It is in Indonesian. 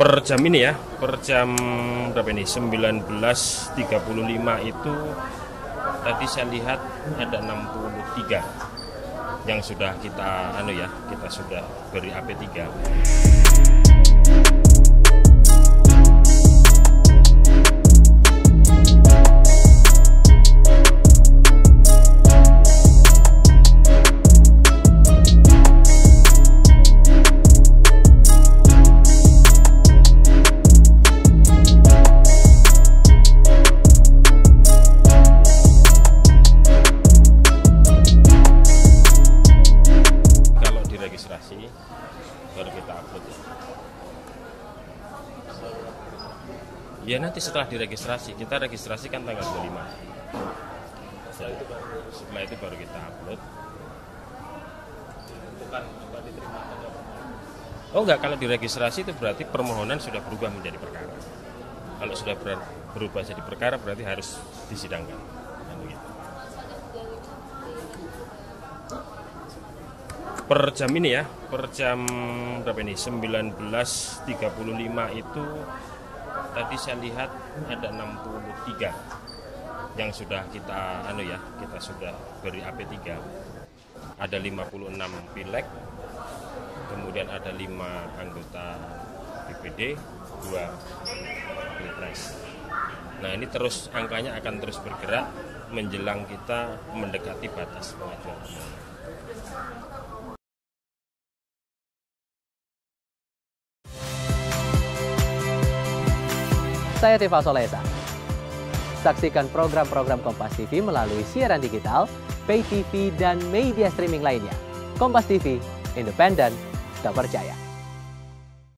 per jam ini ya, per jam berapa ini, 19.35 itu tadi saya lihat ada 63 yang sudah kita kita sudah beri AP3. Baru kita upload ya, nanti setelah diregistrasi, kita registrasikan tanggal 25, setelah itu baru kita upload. Oh enggak, kalau diregistrasi itu berarti permohonan sudah berubah menjadi perkara. Kalau sudah berubah jadi perkara berarti harus disidangkan. Per jam ini ya, per jam berapa ini, 19.35 itu tadi saya lihat ada 63 yang sudah kita kita sudah beri AP3. Ada 56 Pileg, kemudian ada 5 anggota DPD, 2 Pilpres. Nah, ini terus angkanya akan terus bergerak menjelang kita mendekati batas pengajuan. Saya Tifa Solesa. Saksikan program-program Kompas TV melalui siaran digital, pay TV, dan media streaming lainnya. Kompas TV, independen, terpercaya.